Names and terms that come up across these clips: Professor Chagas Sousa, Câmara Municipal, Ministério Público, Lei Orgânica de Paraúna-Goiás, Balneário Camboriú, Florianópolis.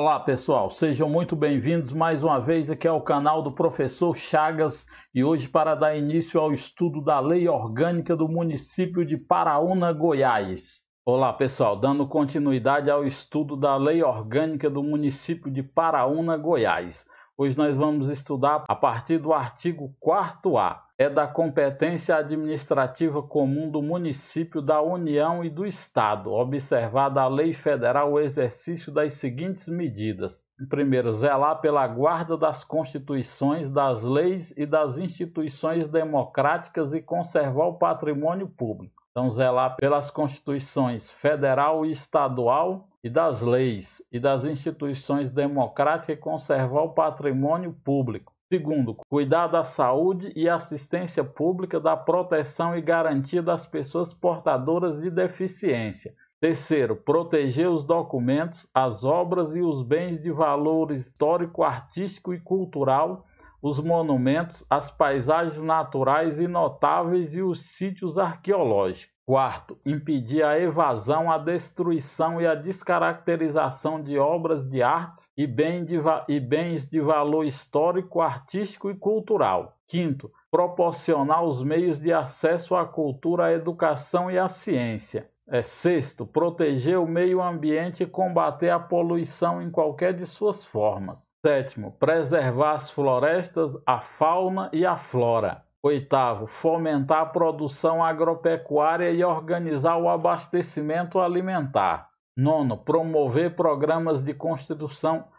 Olá pessoal, sejam muito bem-vindos mais uma vez aqui ao canal do Professor Chagas e hoje para dar início ao estudo da Lei Orgânica do Município de Paraúna, Goiás. Olá pessoal, dando continuidade ao estudo da Lei Orgânica do Município de Paraúna, Goiás. Hoje nós vamos estudar a partir do artigo 4º-A. É da competência administrativa comum do município, da União e do Estado, observada a lei federal, o exercício das seguintes medidas. Primeiro, zelar pela guarda das constituições, das leis e das instituições democráticas e conservar o patrimônio público. Então, zelar pelas constituições federal e estadual e das leis e das instituições democráticas e conservar o patrimônio público. Segundo, cuidar da saúde e assistência pública, da proteção e garantia das pessoas portadoras de deficiência. Terceiro, proteger os documentos, as obras e os bens de valor histórico, artístico e cultural, os monumentos, as paisagens naturais e notáveis e os sítios arqueológicos. Quarto, impedir a evasão, a destruição e a descaracterização de obras de artes e bens de valor histórico, artístico e cultural. Quinto, proporcionar os meios de acesso à cultura, à educação e à ciência. Sexto, proteger o meio ambiente e combater a poluição em qualquer de suas formas. Sétimo, preservar as florestas, a fauna e a flora. Oitavo, fomentar a produção agropecuária e organizar o abastecimento alimentar. Nono, promover programas de construção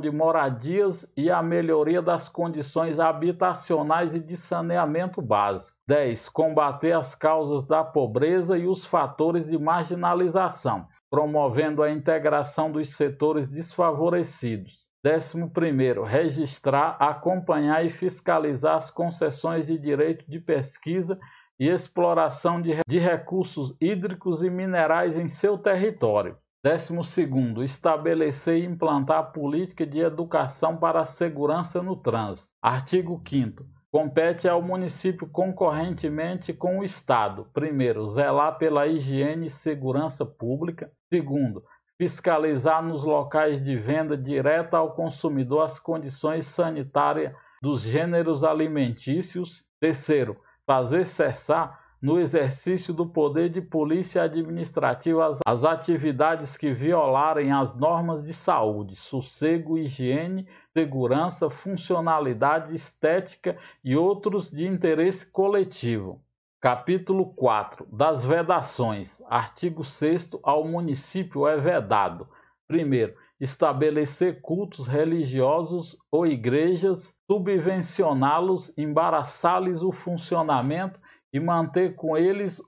de moradias e a melhoria das condições habitacionais e de saneamento básico. 10. Combater as causas da pobreza e os fatores de marginalização, promovendo a integração dos setores desfavorecidos. 11º, registrar, acompanhar e fiscalizar as concessões de direito de pesquisa e exploração de recursos hídricos e minerais em seu território. 12º, estabelecer e implantar a política de educação para a segurança no trânsito. Artigo 5º. Compete ao município concorrentemente com o Estado. Primeiro, zelar pela higiene e segurança pública. Segundo, fiscalizar nos locais de venda direta ao consumidor as condições sanitárias dos gêneros alimentícios. Terceiro, fazer cessar, no exercício do poder de polícia administrativa, as atividades que violarem as normas de saúde, sossego, higiene, segurança, funcionalidade, estética e outros de interesse coletivo. Capítulo 4. Das vedações. Artigo 6º. Ao município é vedado. Primeiro, estabelecer cultos religiosos ou igrejas, subvencioná-los, embaraçar-lhes o funcionamento e manter com eles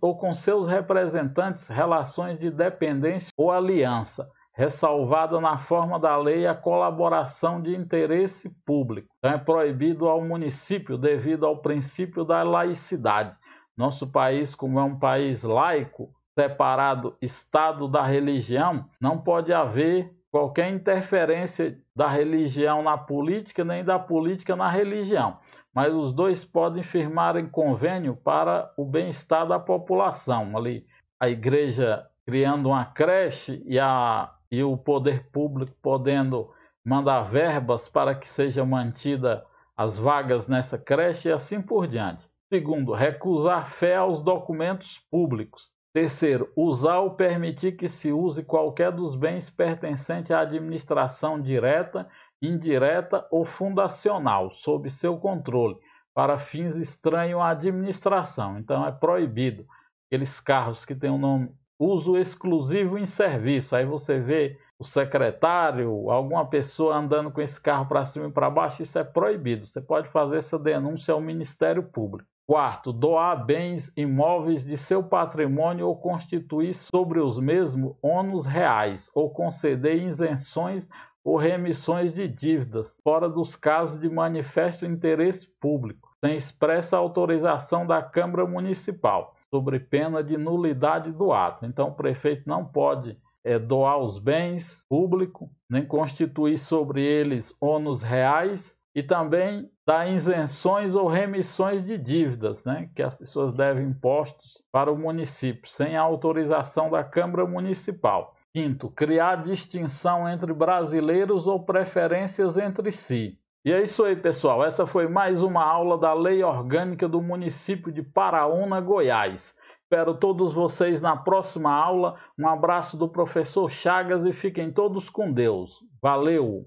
ou com seus representantes relações de dependência ou aliança, ressalvada na forma da lei a colaboração de interesse público. Então é proibido ao município devido ao princípio da laicidade. Nosso país, como é um país laico, separado Estado da religião, não pode haver qualquer interferência da religião na política, nem da política na religião. Mas os dois podem firmar em convênio para o bem-estar da população. Ali, a igreja criando uma creche e o poder público podendo mandar verbas para que sejam mantidas as vagas nessa creche e assim por diante. Segundo, recusar fé aos documentos públicos. Terceiro, usar ou permitir que se use qualquer dos bens pertencentes à administração direta, indireta ou fundacional, sob seu controle, para fins estranhos à administração. Então é proibido aqueles carros que têm o nome uso exclusivo em serviço. Aí você vê o secretário, alguma pessoa andando com esse carro para cima e para baixo, isso é proibido. Você pode fazer essa denúncia ao Ministério Público. Quarto, doar bens imóveis de seu patrimônio ou constituir sobre os mesmos ônus reais ou conceder isenções ou remissões de dívidas, fora dos casos de manifesto interesse público, sem expressa autorização da Câmara Municipal, sobre pena de nulidade do ato. Então, o prefeito não pode doar os bens públicos, nem constituir sobre eles ônus reais, e também dá isenções ou remissões de dívidas, né, que as pessoas devem impostos para o município, sem a autorização da Câmara Municipal. Quinto, criar distinção entre brasileiros ou preferências entre si. E é isso aí, pessoal. Essa foi mais uma aula da Lei Orgânica do município de Paraúna, Goiás. Espero todos vocês na próxima aula. Um abraço do professor Chagas e fiquem todos com Deus. Valeu!